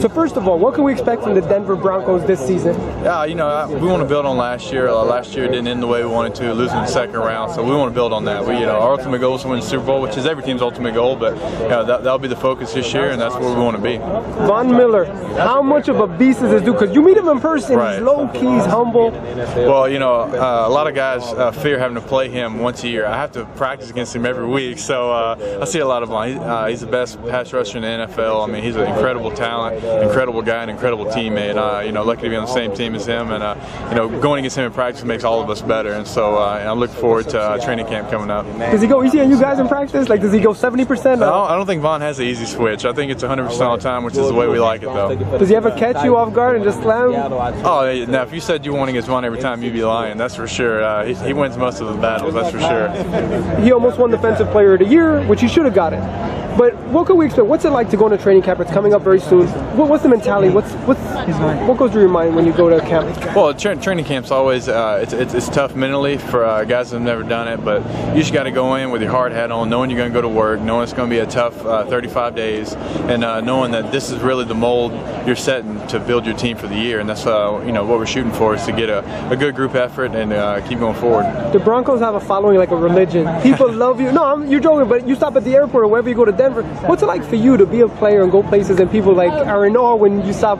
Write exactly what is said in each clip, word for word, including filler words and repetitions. So first of all, what can we expect from the Denver Broncos this season? Yeah, you know, we want to build on last year. Uh, last year didn't end the way we wanted to, losing the second round. So we want to build on that. We, you know, our ultimate goal is to win the Super Bowl, which is every team's ultimate goal. But you know, that, that'll be the focus this year, and that's where we want to be. Von Miller, how much of a beast is this dude? Because you meet him in person, right. He's low key, he's humble. Well, you know, uh, a lot of guys uh, fear having to play him once a year. I have to practice against him every week, so uh, I see a lot of him. Uh, he's the best pass rusher in the N F L. I mean, he's an incredible talent. Incredible guy, an incredible teammate. Uh, you know, lucky to be on the same team as him, and uh, you know, going against him in practice makes all of us better. And so, uh, and I look forward to uh, training camp coming up. Does he go easy on you guys in practice? Like, does he go seventy percent? No, I don't think Von has an easy switch. I think it's one hundred percent all the time, which is the way we like it, though. Does he ever catch you off guard and just slam? Oh, now if you said you won against Von every time, you'd be lying. That's for sure. Uh, he, he wins most of the battles. That's for sure. He almost won Defensive Player of the Year, which he should have gotten. But what can we expect? What's it like to go into training camp? It's coming up very soon. What, what's the mentality? What's what's what goes through your mind when you go to camp? Well, tra training camp's always uh, it's, it's it's tough mentally for uh, guys that've never done it. But you just got to go in with your hard hat on, knowing you're going to go to work, knowing it's going to be a tough uh, thirty-five days, and uh, knowing that this is really the mold you're setting to build your team for the year. And that's uh, you know what we're shooting for, is to get a, a good group effort and uh, keep going forward. The Broncos have a following like a religion. People love you. No, I'm, you're joking, but you stop at the airport or wherever you go to Denver. What's it like for you to be a player and go places and people like are in awe when you stop?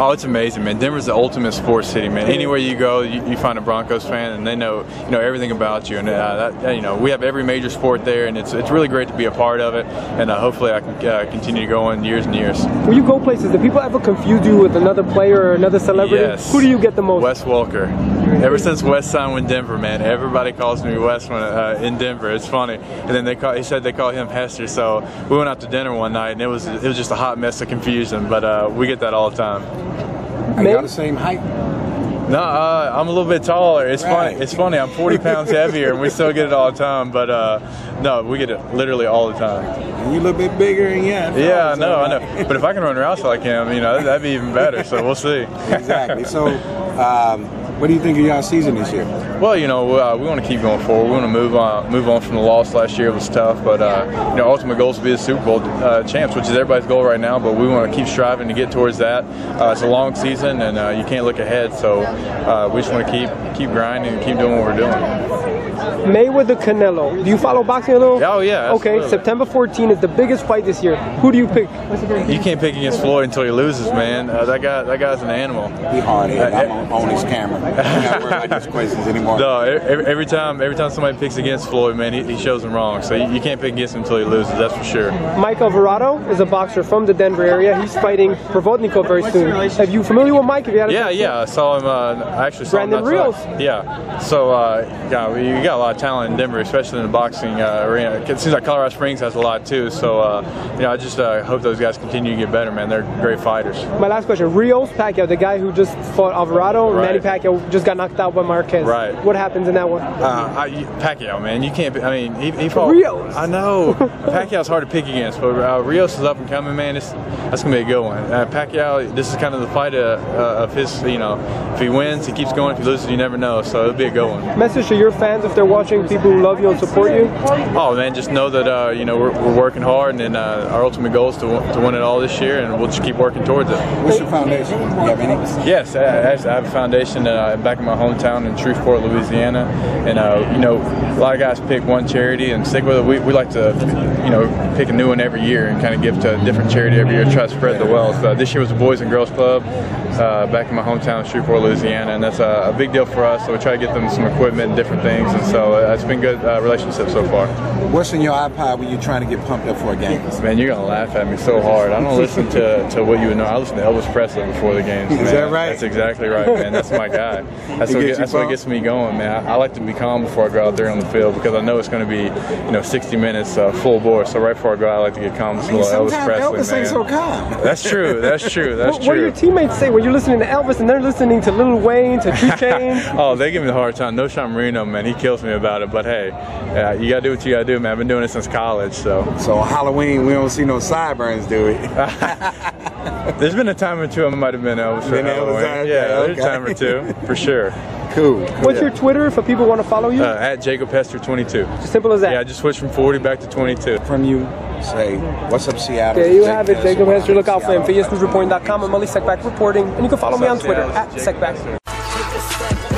Oh, it's amazing, man. Denver's the ultimate sports city, man. Anywhere you go, you, you find a Broncos fan, and they know you know everything about you. And uh, that, you know, we have every major sport there, and it's it's really great to be a part of it. And uh, hopefully, I can uh, continue going years and years. When you go places, do people ever confuse you with another player or another celebrity? Yes. Who do you get the most? Wes Welker. Ever since Wes signed with Denver, man, everybody calls me Wes when uh, in Denver. It's funny. And then they call, he said they call him Hester, so. We went out to dinner one night, and it was it was just a hot mess of confusion, but uh, we get that all the time. Are y'all the same height? No, uh, I'm a little bit taller. It's right. funny. It's funny. I'm forty pounds heavier, and we still get it all the time. But uh, no, we get it literally all the time. And you look a bit bigger, and yeah. Yeah, I know, I know. But if I can run routes like him, you know, that'd be even better. So we'll see. Exactly. So. Um, What do you think of y'all's season this year? Well, you know, uh, we want to keep going forward. We want to move on, move on from the loss last year. It was tough, but uh, you know, our ultimate goal is to be the Super Bowl uh, champs, which is everybody's goal right now. But we want to keep striving to get towards that. Uh, it's a long season, and uh, you can't look ahead. So uh, we just want to keep keep grinding and keep doing what we're doing. Mayweather Canelo. Do you follow boxing a little? Oh yeah. Absolutely. Okay. September fourteenth is the biggest fight this year. Who do you pick? You can't pick against Floyd until he loses, man. Uh, that guy, that guy's an animal. He hard head. I'm on, on his camera. I'm not worried about these questions anymore. No, every, every time, every time somebody picks against Floyd, man, he, he shows them wrong. So you, you can't pick against him until he loses. That's for sure. Mike Alvarado is a boxer from the Denver area. He's fighting Provodnikov very soon. Are you familiar with Mike? Have you had a yeah, yeah. Him? I saw him. Uh, I actually saw Brandon him. Brandon Rios. That. Yeah. So uh, yeah, you got a lot of talent in Denver, especially in the boxing uh, arena. It seems like Colorado Springs has a lot too. So uh, you know, I just uh, hope those guys continue to get better, man. They're great fighters. My last question: Rios Pacquiao, the guy who just fought Alvarado, right. Manny Pacquiao. Just got knocked out by Marquez. Right. What happens in that one? Uh, I, Pacquiao, man, you can't. I mean, he, he fought. Rios. I know. Pacquiao's hard to pick against, but uh, Rios is up and coming, man. It's, that's gonna be a good one. Uh, Pacquiao, this is kind of the fight of, uh, of his. You know, if he wins, he keeps going. If he loses, you never know. So it'll be a good one. Message to your fans if they're watching, people who love you and support you. Oh man, just know that uh, you know we're, we're working hard, and then, uh, our ultimate goal is to to win it all this year, and we'll just keep working towards it. What's your foundation? You have any? Yes, I, I have a foundation. That Uh, back in my hometown in Shreveport, Louisiana, and uh, you know, a lot of guys pick one charity and stick with it. We, we like to, you know, pick a new one every year and kind of give to a different charity every year, try to spread the wealth. Uh, this year was the Boys and Girls Club uh, back in my hometown in Shreveport, Louisiana, and that's a, a big deal for us. So we try to get them some equipment and different things, and so uh, it's been good uh, relationship so far. What's in your iPod when you're trying to get pumped up for a game? Man, you're gonna laugh at me so hard. I don't listen to to what you would know. I listen to Elvis Presley before the games. Man. Is that right? That's exactly right, man. That's my guy. That's, what, get, that's what gets me going, man. I, I like to be calm before I go out there on the field because I know it's going to be, you know, sixty minutes uh, full bore. So right before I go out, I like to get calm. With I mean, sometimes Elvis, Presley, Elvis ain't so calm. That's true. That's true. That's what, true. What do your teammates say when you're listening to Elvis and they're listening to Lil Wayne, to two Chainz? Oh, they give me the hard time. No, Sean Marino, man, he kills me about it. But hey, uh, you got to do what you got to do, man. I've been doing it since college, so. So Halloween, we don't see no sideburns, do we? There's been a time or two I might have been Elvis for Halloween. Yeah, okay. There's a time or two. For sure. Cool. What's yeah. your Twitter if people want to follow you? Uh, at Jacob Hester twenty-two. Just simple as that. Yeah, I just switched from forty back to twenty-two. From you. Say, what's up, Seattle? There you Jacob have it, Jacob Hester. Look out for him. Fias News Reporting dot com. I'm Molly Secback reporting. And you can follow what's me on Twitter, Seattle? at Secback.